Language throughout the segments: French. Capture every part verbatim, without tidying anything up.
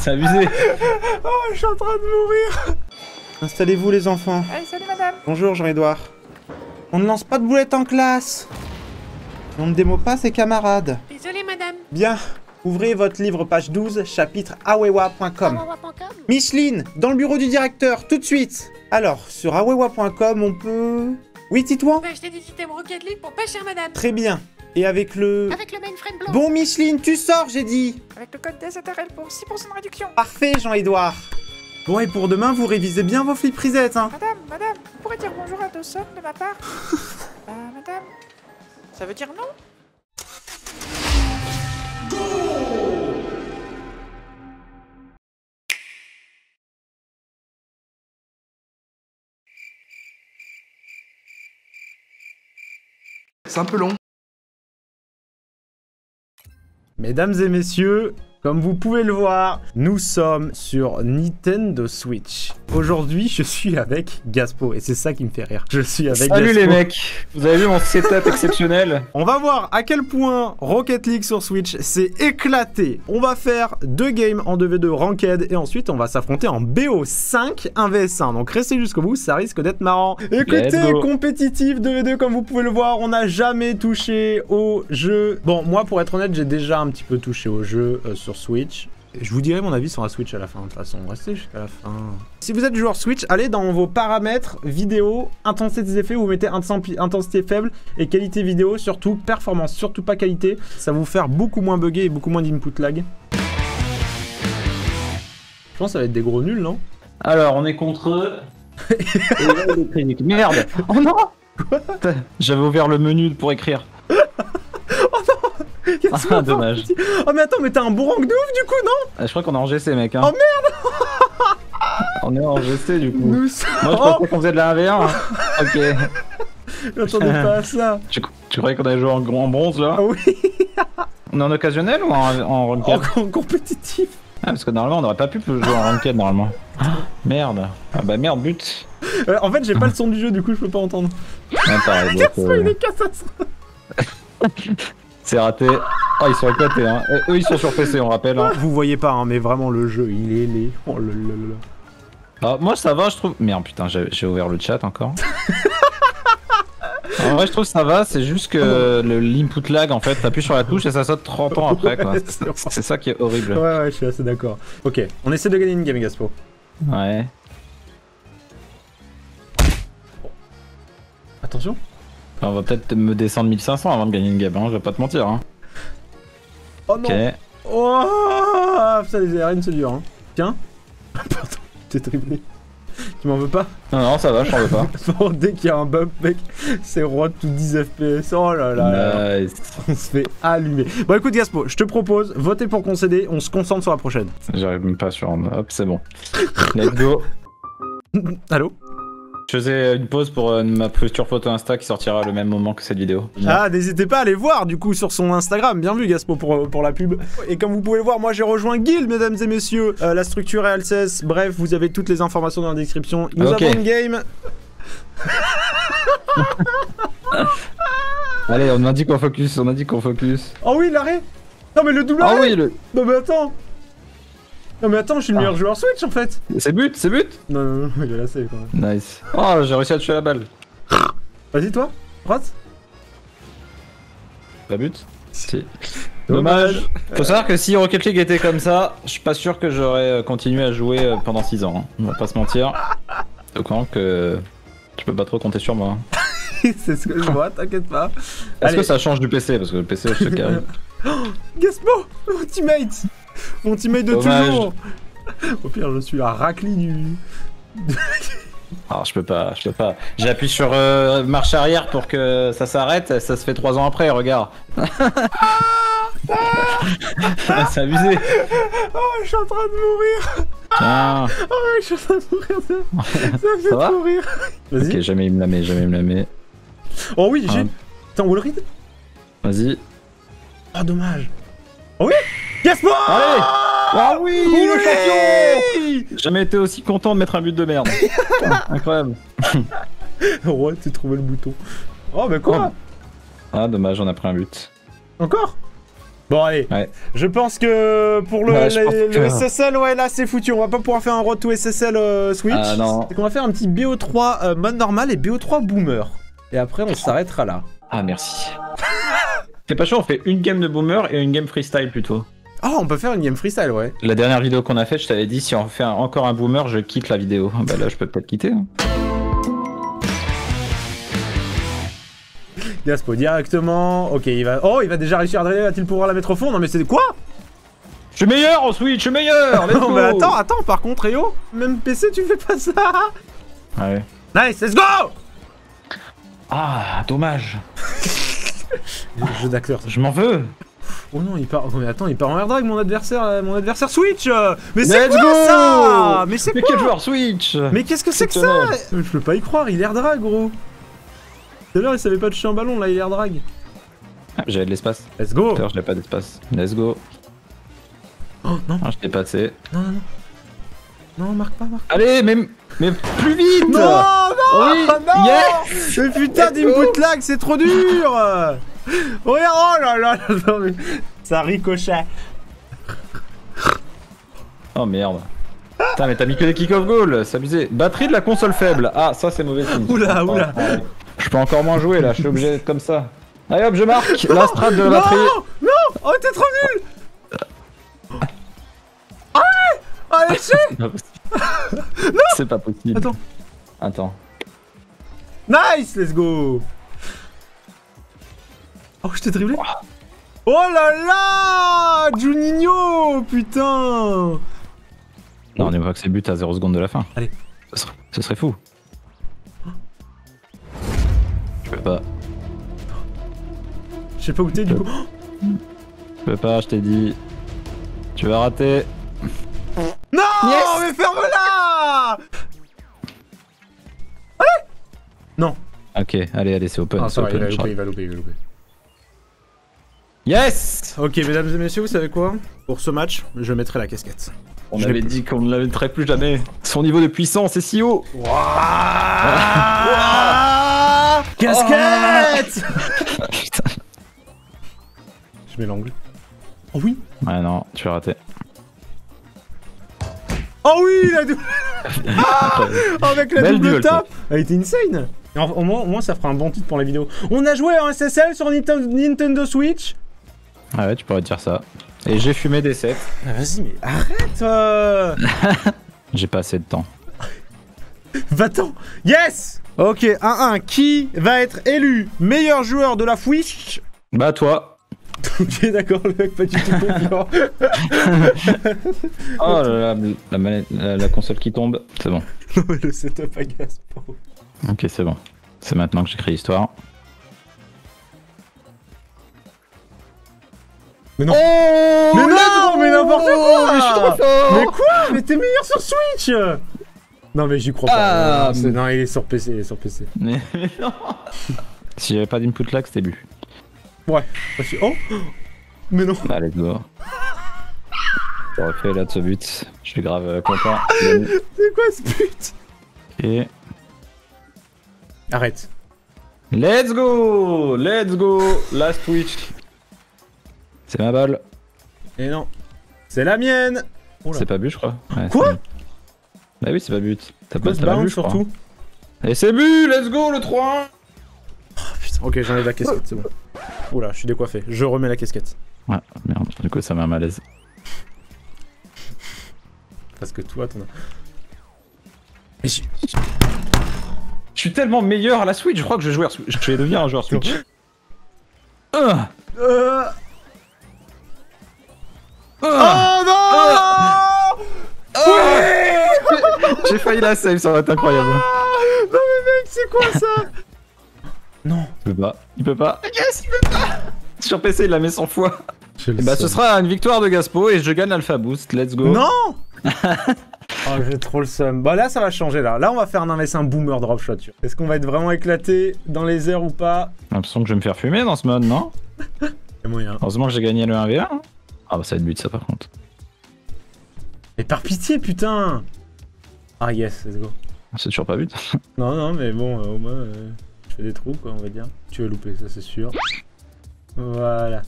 C'est abusé. Oh, je suis en train de mourir. Installez-vous les enfants. Allez, salut madame. Bonjour Jean-Edouard. On ne lance pas de boulettes en classe. On ne démo pas ses camarades. Désolé madame. Bien. Ouvrez votre livre page douze, chapitre awewa point com. Micheline, dans le bureau du directeur, tout de suite. Alors, sur awewa point com, on peut... Oui, Titouan ? On peut acheter des items Rocket League pour pas cher, madame. Très bien. Et avec le... Avec le mainframe blanc. Bon, Micheline, tu sors, j'ai dit. Avec le code D S R L pour six pour cent de réduction. Parfait, Jean-Edouard. Bon, et pour demain, vous révisez bien vos flip risettes, hein. Madame, madame, vous pourrez dire bonjour à Dawson de ma part. euh, madame, ça veut dire non ? C'est un peu long. Mesdames et messieurs, comme vous pouvez le voir, nous sommes sur Nintendo Switch. Aujourd'hui, je suis avec Gaspow et c'est ça qui me fait rire. Je suis avec Gaspow. Salut les mecs, vous avez vu mon setup exceptionnel. On va voir à quel point Rocket League sur Switch s'est éclaté. On va faire deux games en deux v deux ranked et ensuite on va s'affronter en B O cinq un v un. Donc restez jusqu'au bout, ça risque d'être marrant. Et côté compétitif deux v deux, comme vous pouvez le voir, on n'a jamais touché au jeu. Bon, moi pour être honnête, j'ai déjà un petit peu touché au jeu euh, sur Switch. Je vous dirai mon avis sur la Switch à la fin, de toute façon, restez jusqu'à la fin. Si vous êtes joueur Switch, allez dans vos paramètres vidéo, intensité des effets, vous mettez intensité faible et qualité vidéo, surtout performance, surtout pas qualité. Ça va vous faire beaucoup moins bugger et beaucoup moins d'input lag. Je pense que ça va être des gros nuls, non? Alors, on est contre eux. Et là, on est... Merde. Oh non. Quoi? J'avais ouvert le menu pour écrire. Ah, dommage. Oh mais attends, mais t'as un bourranque de ouf du coup, non? Je crois qu'on est en G C, mec, hein. Oh merde. On est en G C du coup. Nous sommes... Moi je pensais oh qu'on faisait de la un v un. Ok. J'attendais pas à ça. Tu, tu croyais qu'on allait jouer en, en bronze là? Ah oui. On est en occasionnel ou en, en ranked? En, en compétitif. Ah parce que normalement on aurait pas pu jouer en ranked normalement. Ah, merde. Ah bah merde, but. Euh, en fait j'ai pas le son du jeu du coup je peux pas entendre. Ah, pareil, donc, euh... il est cassé. C'est raté. Oh, ils sont éclatés, hein. Et eux, ils sont sur P C, on rappelle. Hein. Vous voyez pas, hein, mais vraiment, le jeu, il est laid. Oh le le le. Ah, moi, ça va, je trouve. Merde, putain, j'ai ouvert le chat encore. En vrai, je trouve que ça va, c'est juste que l'input lag, en fait, t'appuies sur la touche et ça saute trente ans après, quoi. C'est ça qui est horrible. Ouais, ouais, je suis assez d'accord. Ok, on essaie de gagner une game, Gaspo. Ouais. Attention. On va peut-être me descendre mille cinq cents avant de gagner une game, hein, je vais pas te mentir. Hein. Oh non. Okay. Oh putain, les A R N c'est dur. Hein. Tiens. Pardon, t'es dribblé. Tu m'en veux pas? Non, non, ça va, je t'en veux pas. Bon, dès qu'il y a un bump, mec, c'est roi de tout dix F P S. Oh là là. Nice. On se fait allumer. Bon, écoute, Gaspo, je te propose, votez pour concéder, on se concentre sur la prochaine. J'arrive même pas sur un. Hop, c'est bon. Let's go. Allô? Je faisais une pause pour euh, ma future photo Insta qui sortira le même moment que cette vidéo. Ah, n'hésitez pas à aller voir du coup sur son Instagram. Bien vu Gaspo pour, pour la pub. Et comme vous pouvez le voir, moi j'ai rejoint Guild, mesdames et messieurs. Euh, la structure est Alcesse. Bref, vous avez toutes les informations dans la description. Nous okay. avons une game. Allez, on a dit qu'on focus, on a dit qu'on focus. Oh oui, l'arrêt. Non mais le double arrêt. Ah oui, le... Non mais attends. Non mais attends, je suis le meilleur ah. joueur Switch en fait. C'est but, c'est but. Non non non, il a la save quand même. Nice. Oh, j'ai réussi à tuer la balle. Vas-y toi, droite. Pas but. Si. Dommage. Dommage. Faut savoir que si Rocket League était comme ça, je suis pas sûr que j'aurais continué à jouer pendant six ans. Hein. On va pas se mentir. Au courant que tu peux pas trop compter sur moi. Hein. C'est ce que je vois, t'inquiète pas. Est-ce que ça change du P C? Parce que le P C je sais qu'il arrive. Oh, Gaspo, mon teammate. Mon teammate de Dommage. toujours. Au pire, je suis la raclie du... Ah, je peux pas, je peux pas. J'appuie sur euh, marche arrière pour que ça s'arrête, ça se fait trois ans après, regarde. C'est abusé. Oh, je suis en train de mourir. Ah. Oh, je suis en train de mourir. Ça, ça me fait ça mourir. Vas-y. Ok, jamais il me la met, jamais il me la met. Oh oui, j'ai... T'es en wall read? Vas-y. Oh, dommage. Oh oui. Gaspo! Allez! Ah oui, oui le champion! J'ai jamais été aussi content de mettre un but de merde. Incroyable. Ouais, t'es trouvé le bouton. Oh, mais quoi? Ah, dommage, on a pris un but. Encore? Bon allez, ouais. Je pense que pour le, ouais, le, que... le S S L, ouais là c'est foutu, on va pas pouvoir faire un road to S S L euh, Switch. Euh, non. Donc on va faire un petit B O trois euh, mode normal et B O trois boomer. Et après on s'arrêtera là. Ah merci. C'est pas chaud, on fait une game de boomer et une game freestyle plutôt. Ah oh, on peut faire une game freestyle, ouais. La dernière vidéo qu'on a faite, je t'avais dit si on fait un, encore un boomer, je quitte la vidéo. Bah là je peux peut-être quitter. Hein. Gaspow directement, ok il va... Oh il va déjà réussir à drainer, va-t-il pouvoir la mettre au fond? Non mais c'est quoi? Je suis meilleur en Switch, je suis meilleur. Non mais attends, attends par contre Eo, même P C tu fais pas ça. Ouais. Nice, let's go. Ah, dommage. Jeu d'acteur. Je m'en veux. Oh non, il part... Oh, mais attends, il part en air drag mon adversaire, mon adversaire Switch. Mais c'est quoi ça? Mais c'est quoi? Mais quel joueur Switch? Mais qu'est-ce que c'est que ça? Je peux pas y croire, il air drag gros. Tout à l'heure il savait pas toucher un ballon, là il air drag. Ah, j'avais de l'espace. Let's go. D'ailleurs, je n'ai pas d'espace. Let's go. Oh non. Ah, je t'ai passé. Non, non, non. Non, marque pas, marque pas. Allez, mais, mais plus vite. Non, non, oui. Non yes. Mais putain d'input lag, c'est trop dur. Regarde, oh là là, non, mais... ça ricochet. Oh merde. Putain, mais t'as mis que des kick-off goal, c'est abusé. Batterie de la console faible. Ah, ça c'est mauvais signe. Oula, oula. Je peux encore moins jouer là, je suis obligé d'être comme ça. Allez hop, je marque la strat de la batterie. Non, non, oh t'es trop nul. Ah ouais. Allez, c'est pas possible. Non. C'est pas possible. Attends. Attends. Nice, let's go. Oh, je t'ai dribblé. Oh là là, Juninho, putain. Non, on est pas que c'est but à zéro seconde de la fin. Allez. Ce serait, ce serait fou. Je peux pas. Je sais pas où t'es du coup. Je peux pas, je t'ai dit. Tu vas rater. Non yes. Mais ferme-la. Allez. Non. Ok, allez, allez, c'est open. Ah, ça va, il va louper, il va louper, il va louper. Yes. Ok, mesdames et messieurs, vous savez quoi? Pour ce match, je mettrai la casquette. On je avait dit qu'on ne la mettrait plus jamais. Son niveau de puissance est si haut. Casquette. Putain. Je mets l'angle. Oh oui. Ah non, tu as raté. Oh oui, la double. Ah avec la belle double tape. Elle était insane. Au moins, au moins, ça fera un bon titre pour la vidéo. On a joué en S S L sur Nintendo Switch. Ah ouais, tu pourrais dire ça. Et j'ai fumé des sets. Ah, vas-y, mais arrête. euh... J'ai pas assez de temps. Va-t'en. Yes. Ok, un un. Qui va être élu meilleur joueur de la Switch? Bah toi. Ok, d'accord, le mec pas du tout confiant. Oh la, la, manette, la, la console qui tombe, c'est bon. Le setup à Gaspow. Ok, c'est bon. C'est maintenant que j'écris l'histoire. Mais non. Oh mais non, mais n'importe quoi. Mais je suis trop fort. Mais quoi? Mais t'es meilleur sur Switch. Non mais j'y crois ah, pas. Non, non, il est sur P C, il est sur P C. Mais, mais non. Si j'avais pas d'input lag, c'était but. Ouais. Oh. Mais non. Bah, let's go. J'aurais fait là de ce but. Je suis grave content. C'est quoi ce but? Et... Arrête. Let's go. Let's go. La Switch. C'est ma balle. Et non. C'est la mienne. C'est pas but je crois. Ouais, quoi? Bah oui c'est pas but. T'as pas de but surtout. Et c'est but. Let's go le trois un. Oh, putain. Ok j'enlève la casquette, c'est bon. Oula je suis décoiffé. Je remets la casquette. Ouais merde. Du coup ça m'a malaise. Parce que toi t'en as... Mais je... je suis tellement meilleur à la Switch. Je crois que je vais, jouer à... je vais devenir un joueur Switch. euh. Euh... Oh non oh oui. J'ai failli la save, ça va être incroyable. Ah non mais mec, c'est quoi ça? Non. Il peut pas. Il peut pas. Yes, il peut pas. Sur P C, il la met cent fois. Et bah, ce sera une victoire de Gaspow et je gagne l'Alpha Boost. Let's go. Non. Oh, j'ai trop le seum. Bah là, ça va changer là. Là, on va faire un un boomer drop shot. Est-ce qu'on va être vraiment éclaté dans les airs ou pas? J'ai l'impression que je vais me faire fumer dans ce mode, non? C'est moyen. Heureusement que j'ai gagné le un v un. Ah bah ça va être but ça par contre. Mais par pitié putain. Ah yes, let's go. C'est toujours pas but. Non non mais bon euh, au moins euh, je fais des trous quoi on va dire. Tu vas louper ça c'est sûr. Voilà.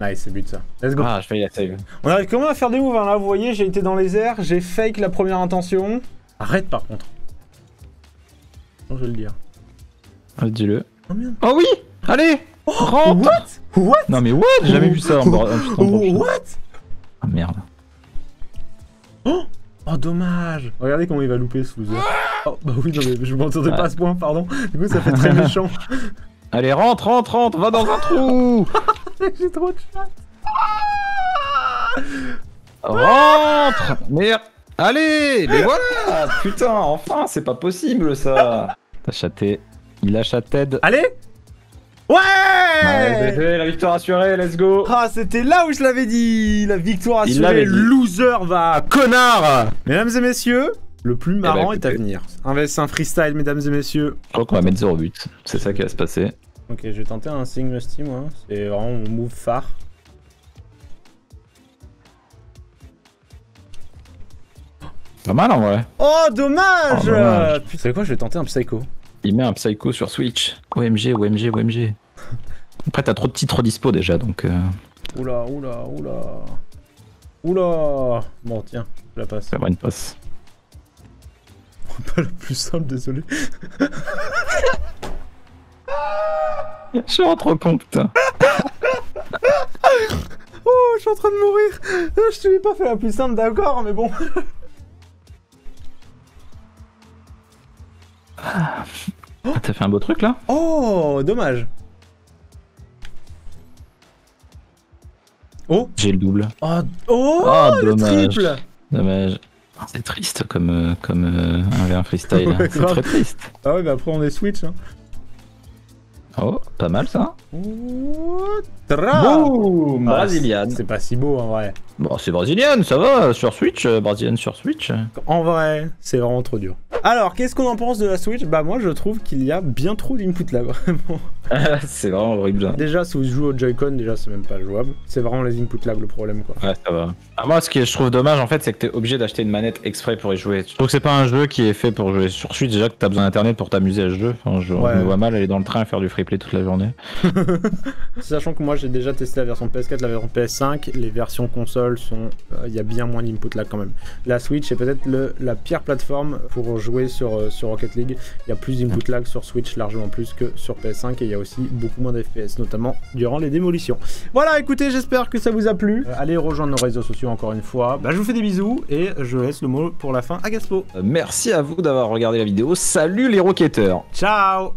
Nice, c'est but ça. Let's go. Ah, je fais la save. On arrive comment à faire des moves hein, là, vous voyez, j'ai été dans les airs, j'ai fake la première intention. Arrête par contre. Non, je vais le dire. Ah, dis-le. Oh, oh oui. Allez. Oh, rentre. What, what? Non mais what? J'ai jamais vu ça en bord. What? Ah merde. Oh, oh dommage. Regardez comment il va louper ce loser. Oh bah oui, non mais je m'entendais ah. pas à ce point, pardon. Du coup ça fait très méchant. Allez, rentre, rentre, rentre, va dans un trou. J'ai trop de chat. Rentre. Merde. Allez, mais voilà. Putain, enfin, c'est pas possible ça. T'as chaté. Il a chaté. Allez. Ouais, ouais, la victoire assurée, let's go. Ah, c'était là où je l'avais dit. La victoire assurée, loser va, connard. Mesdames et messieurs, le plus marrant eh ben, est à venir. Investe un freestyle, mesdames et messieurs. Je crois qu'on va mettre zéro but, c'est ça qui va se passer. Ok, je vais tenter un signe musty, moi. C'est vraiment mon move phare. Pas mal en vrai. Oh, dommage, oh, dommage. Putain, c'est quoi, je vais tenter un psycho. Il met un psycho sur Switch. O M G, O M G, O M G. Après, t'as trop de titres dispo déjà, donc... Euh... Oula, oula, oula... Oula. Bon, tiens, je la passe. Ça va une passe. Pas la plus simple, désolé. Je suis en trop con, putain. Oh, je suis en train de mourir. Je te l'ai pas fait la plus simple, d'accord, mais bon... Oh, t'as fait un beau truc là. Oh, dommage. Oh, j'ai le double. Oh, oh, oh dommage. Le triple. Dommage. C'est triste comme, comme euh, un freestyle. Ouais, c'est très triste. Ah ouais, bah après on est Switch. Hein. Oh, pas mal ça. Oh, boum, ah, brésilienne. C'est pas si beau en vrai. Bon, c'est brésilienne, ça va, sur Switch, euh, brésilienne sur Switch. En vrai, c'est vraiment trop dur. Alors, qu'est-ce qu'on en pense de la Switch? Bah moi, je trouve qu'il y a bien trop d'input là, vraiment. C'est vraiment horrible. Déjà, si vous jouez au Joy-Con, déjà, c'est même pas jouable. C'est vraiment les inputs là le problème, quoi. Ouais, ça va. Ah, moi, ce que je trouve dommage, en fait, c'est que t'es obligé d'acheter une manette exprès pour y jouer. Je trouve que c'est pas un jeu qui est fait pour jouer sur Switch. Déjà que t'as besoin d'internet pour t'amuser à ce jeu. Enfin, je ouais. me vois mal aller dans le train et faire du free play toute la journée. Sachant que moi, j'ai déjà testé la version P S quatre, la version P S cinq, les versions consoles. Sont, il euh, y a bien moins d'input là quand même. La Switch est peut-être la pire plateforme pour jouer sur, euh, sur Rocket League. Il y a plus d'input lag sur Switch, largement plus que sur P S cinq, et il y a aussi beaucoup moins d'F P S, notamment durant les démolitions. Voilà, écoutez, j'espère que ça vous a plu. Euh, allez rejoindre nos réseaux sociaux encore une fois. Bah, je vous fais des bisous et je laisse le mot pour la fin à Gaspow. Merci à vous d'avoir regardé la vidéo. Salut les Rocketeurs. Ciao.